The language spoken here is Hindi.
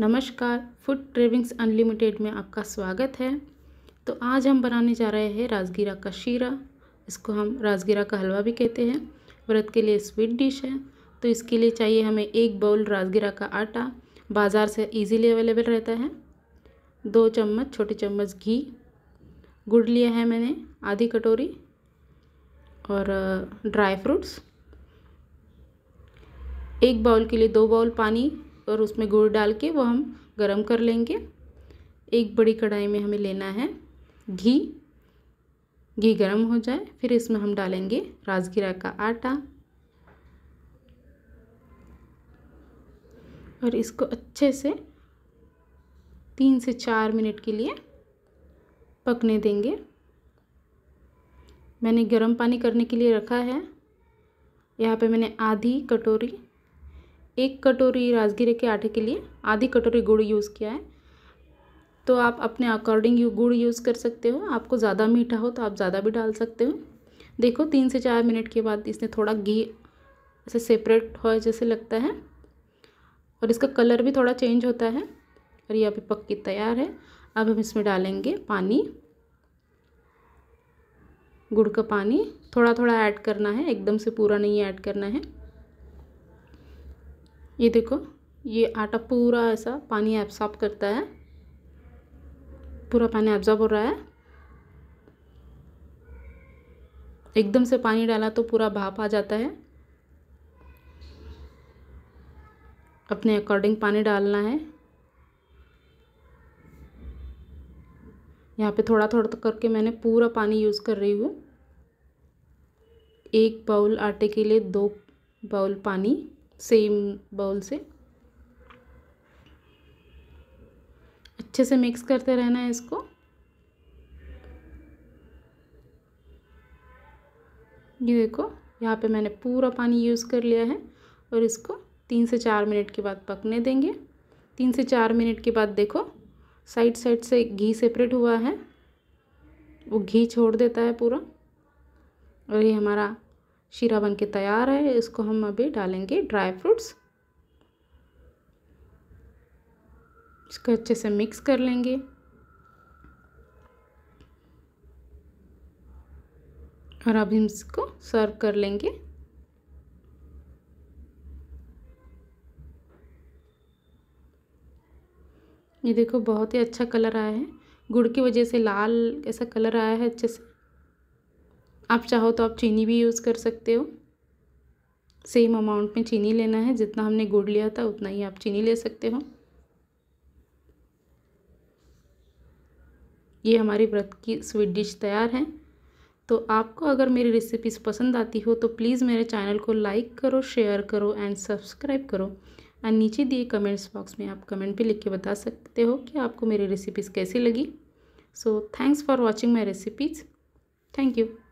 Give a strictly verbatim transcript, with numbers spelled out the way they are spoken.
नमस्कार, फूड क्रेविंग्स अनलिमिटेड में आपका स्वागत है। तो आज हम बनाने जा रहे हैं राजगिरा का शीरा। इसको हम राजगिरा का हलवा भी कहते हैं। व्रत के लिए स्वीट डिश है। तो इसके लिए चाहिए हमें एक बाउल राजगिरा का आटा, बाज़ार से इजीली अवेलेबल रहता है। दो चम्मच छोटे चम्मच घी, गुड़ लिया है मैंने आधी कटोरी, और ड्राई फ्रूट्स। एक बाउल के लिए दो बाउल पानी और उसमें गुड़ डाल के वो हम गरम कर लेंगे। एक बड़ी कढ़ाई में हमें लेना है घी। घी गरम हो जाए फिर इसमें हम डालेंगे राजगिरा का आटा और इसको अच्छे से तीन से चार मिनट के लिए पकने देंगे। मैंने गरम पानी करने के लिए रखा है। यहाँ पे मैंने आधी कटोरी एक कटोरी राजगिरे के आटे के लिए आधी कटोरी गुड़ यूज़ किया है। तो आप अपने अकॉर्डिंग यू गुड़ यूज़ कर सकते हो। आपको ज़्यादा मीठा हो तो आप ज़्यादा भी डाल सकते हो। देखो तीन से चार मिनट के बाद इसने थोड़ा घी ऐसे सेपरेट हो जैसे लगता है और इसका कलर भी थोड़ा चेंज होता है और ये अभी पक के तैयार है। अब हम इसमें डालेंगे पानी, गुड़ का पानी थोड़ा थोड़ा ऐड करना है, एकदम से पूरा नहीं ऐड करना है। ये देखो ये आटा पूरा ऐसा पानी एब्सॉर्ब करता है, पूरा पानी एब्सॉर्ब हो रहा है। एकदम से पानी डाला तो पूरा भाप आ जाता है। अपने अकॉर्डिंग पानी डालना है। यहाँ पे थोड़ा थोड़ा करके मैंने पूरा पानी यूज़ कर रही हूँ। एक बाउल आटे के लिए दो बाउल पानी, सेम बाउल से अच्छे से मिक्स करते रहना है इसको। ये देखो यहाँ पे मैंने पूरा पानी यूज़ कर लिया है और इसको तीन से चार मिनट के बाद पकने देंगे। तीन से चार मिनट के बाद देखो साइड साइड से घी सेपरेट हुआ है, वो घी छोड़ देता है पूरा। और ये हमारा शीरा बन के तैयार है। इसको हम अभी डालेंगे ड्राई फ्रूट्स। इसको अच्छे से मिक्स कर लेंगे और अब हम इसको सर्व कर लेंगे। ये देखो बहुत ही अच्छा कलर आया है, गुड़ की वजह से लाल ऐसा कलर आया है अच्छे से। आप चाहो तो आप चीनी भी यूज़ कर सकते हो। सेम अमाउंट में चीनी लेना है, जितना हमने गुड़ लिया था उतना ही आप चीनी ले सकते हो। ये हमारी व्रत की स्वीट डिश तैयार है। तो आपको अगर मेरी रेसिपीज़ पसंद आती हो तो प्लीज़ मेरे चैनल को लाइक करो, शेयर करो एंड सब्सक्राइब करो। एंड नीचे दिए कमेंट्स बॉक्स में आप कमेंट भी लिख के बता सकते हो कि आपको मेरी रेसिपीज़ कैसी लगी। So thanks for watching my recipes. Thank you.